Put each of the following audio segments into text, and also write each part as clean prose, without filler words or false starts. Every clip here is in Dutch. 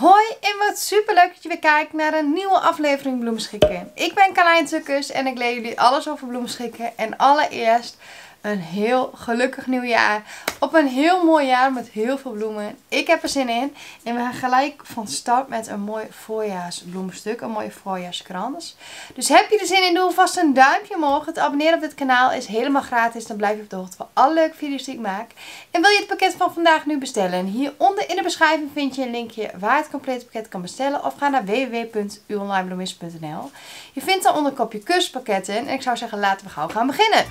Hoi en wat superleuk dat je weer kijkt naar een nieuwe aflevering bloemschikken. Ik ben Carlein Tukkers en ik leer jullie alles over bloemschikken. En allereerst een heel gelukkig nieuwjaar. Op een heel mooi jaar met heel veel bloemen. Ik heb er zin in. En we gaan gelijk van start met een mooi voorjaarsbloemstuk. Een mooie voorjaarskrans. Dus heb je er zin in, doe vast een duimpje omhoog. Het abonneren op dit kanaal is helemaal gratis. Dan blijf je op de hoogte van alle leuke video's die ik maak. En wil je het pakket van vandaag nu bestellen? Hieronder in de beschrijving vind je een linkje waar het complete pakket kan bestellen. Of ga naar www.uwonlinebloemist.nl. Je vindt dan onder kopje kurspakketten. En ik zou zeggen, laten we gauw gaan beginnen.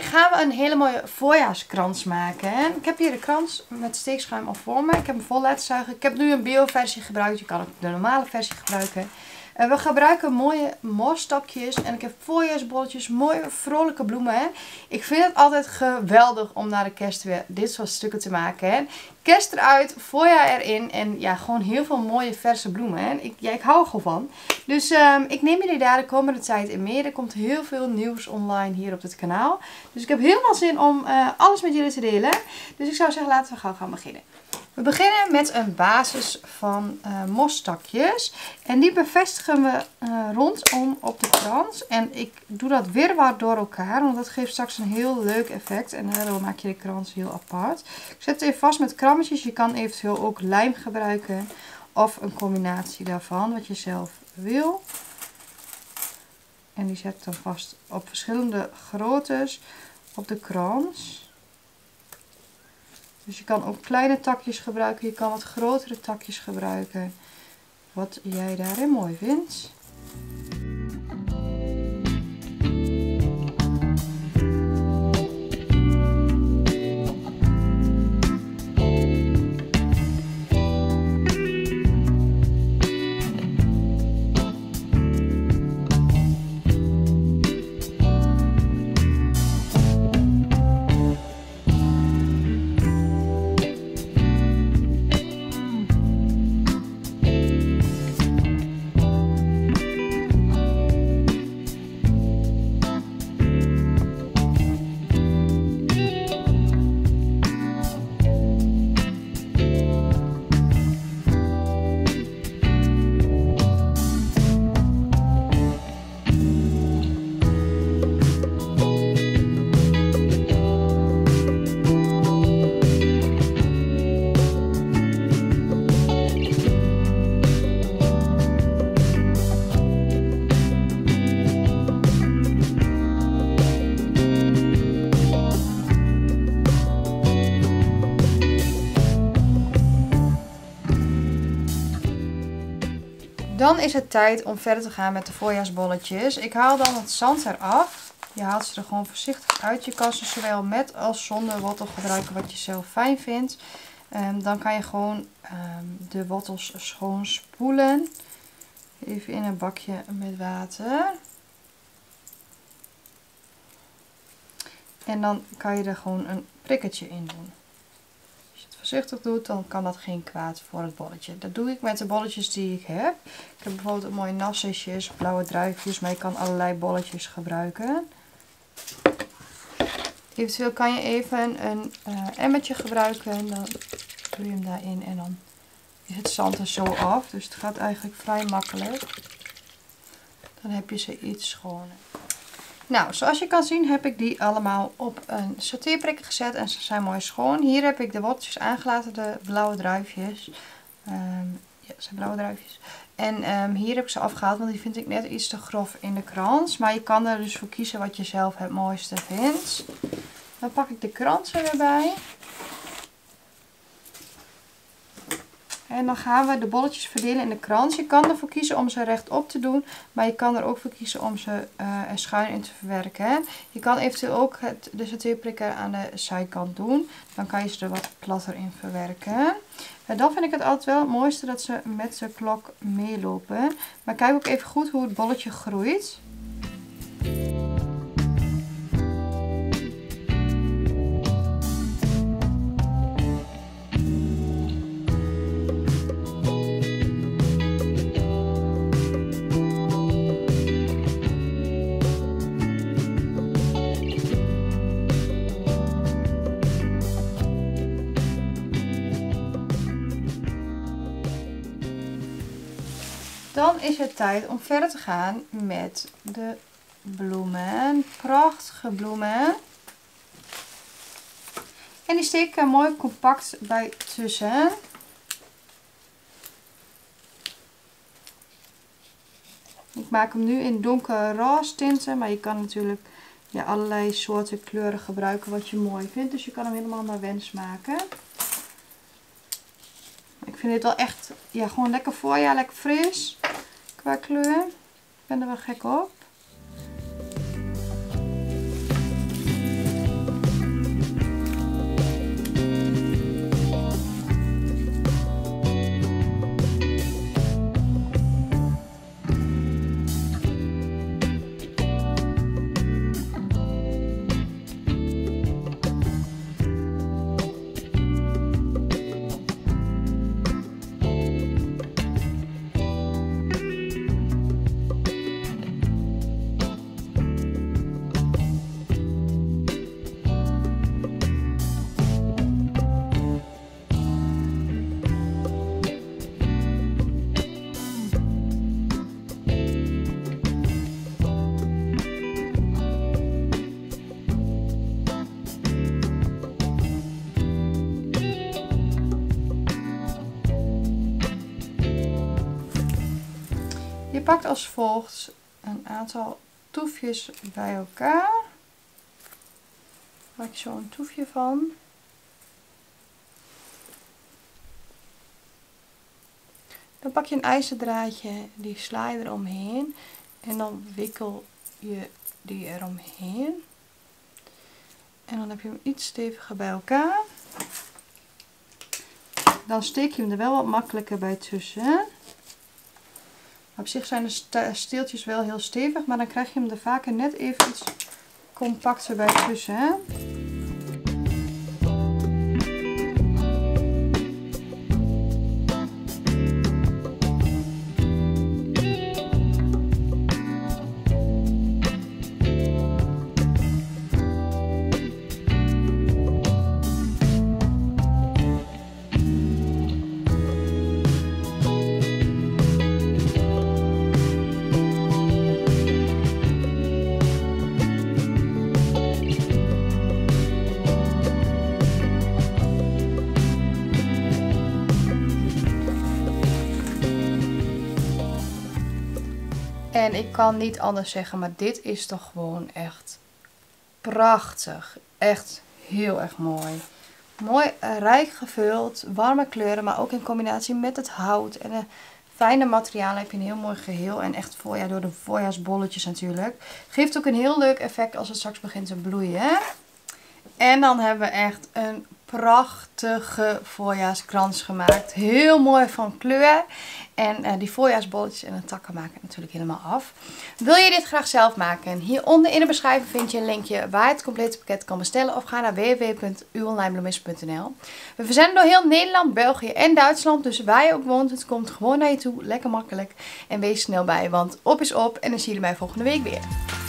Gaan we een hele mooie voorjaarskrans maken. Ik heb hier de krans met steekschuim al voor me. Ik heb hem vol laten zuigen. Ik heb nu een bio-versie gebruikt. Je kan ook de normale versie gebruiken. En we gebruiken mooie mosstapjes. En ik heb voorjaarsbolletjes. Mooie vrolijke bloemen. Ik vind het altijd geweldig om na de kerst weer dit soort stukken te maken. Kerst eruit, voorjaar erin. En ja, gewoon heel veel mooie verse bloemen. Ik hou er gewoon van. Dus ik neem jullie daar de komende tijd in mee. Er komt heel veel nieuws online hier op dit kanaal. Dus ik heb helemaal zin om alles met jullie te delen. Dus ik zou zeggen, laten we gauw gaan beginnen. We beginnen met een basis van mosstakjes. En die bevestigen we rondom op de krans. En ik doe dat wirwar door elkaar. Want dat geeft straks een heel leuk effect. En daardoor maak je de krans heel apart. Ik zet het even vast met krammetjes. Je kan eventueel ook lijm gebruiken. Of een combinatie daarvan. Wat je zelf wil. En die zet ik dan vast op verschillende groottes op de krans. Dus je kan ook kleine takjes gebruiken. Je kan wat grotere takjes gebruiken. Wat jij daarin mooi vindt. Dan is het tijd om verder te gaan met de voorjaarsbolletjes. Ik haal dan het zand eraf. Je haalt ze er gewoon voorzichtig uit. Je kan ze zowel met als zonder wortel gebruiken, wat je zelf fijn vindt. Dan kan je gewoon de wortels schoon spoelen. Even in een bakje met water. En dan kan je er gewoon een prikketje in doen. Voorzichtig doet, dan kan dat geen kwaad voor het bolletje. Dat doe ik met de bolletjes die ik heb. Ik heb bijvoorbeeld ook mooie nassesjes, blauwe druifjes, maar je kan allerlei bolletjes gebruiken. Eventueel kan je even een emmertje gebruiken, dan doe je hem daarin en dan is het zand er zo af. Dus het gaat eigenlijk vrij makkelijk. Dan heb je ze iets schoner. Nou, zoals je kan zien heb ik die allemaal op een sorteerprikker gezet en ze zijn mooi schoon. Hier heb ik de worteltjes aangelaten, de blauwe druifjes. Ja, zijn blauwe druifjes. En hier heb ik ze afgehaald, want die vind ik net iets te grof in de krans. Maar je kan er dus voor kiezen wat je zelf het mooiste vindt. Dan pak ik de krans er weer bij. En dan gaan we de bolletjes verdelen in de krans. Je kan ervoor kiezen om ze rechtop te doen. Maar je kan er ook voor kiezen om ze er schuin in te verwerken. Je kan eventueel ook de sorteerprikker aan de zijkant doen. Dan kan je ze er wat platter in verwerken. Dan vind ik het altijd wel het mooiste dat ze met de klok meelopen. Maar kijk ook even goed hoe het bolletje groeit. Dan is het tijd om verder te gaan met de bloemen. Prachtige bloemen. En die steek ik er mooi compact bij tussen. Ik maak hem nu in donkere roze tinten, maar je kan natuurlijk allerlei soorten kleuren gebruiken wat je mooi vindt. Dus je kan hem helemaal naar wens maken. Ik vind dit wel echt, gewoon lekker voorjaar, lekker fris qua kleur. Ik ben er wel gek op. Je pakt als volgt een aantal toefjes bij elkaar. Daar maak je zo een toefje van. Dan pak je een ijzerdraadje, die sla je eromheen en dan wikkel je die eromheen. En dan heb je hem iets steviger bij elkaar. Dan steek je hem er wel wat makkelijker bij tussen. Op zich zijn de steeltjes wel heel stevig, maar dan krijg je hem er vaker net even iets compacter bij tussen. Hè? En ik kan niet anders zeggen, maar dit is toch gewoon echt prachtig. Echt heel erg mooi. Mooi rijk gevuld, warme kleuren, maar ook in combinatie met het hout. En de fijne materialen heb je een heel mooi geheel. En echt voorjaar door de voorjaarsbolletjes natuurlijk. Geeft ook een heel leuk effect als het straks begint te bloeien. Hè? En dan hebben we echt een prachtige voorjaarskrans gemaakt. Heel mooi van kleur. En die voorjaarsbolletjes en de takken maken het natuurlijk helemaal af. Wil je dit graag zelf maken? Hieronder in de beschrijving vind je een linkje waar je het complete pakket kan bestellen. Of ga naar www.uwonlinebloemist.nl. We verzenden door heel Nederland, België en Duitsland. Dus waar je ook woont, het komt gewoon naar je toe. Lekker makkelijk. En wees snel bij, want op is op. En dan zie je mij volgende week weer.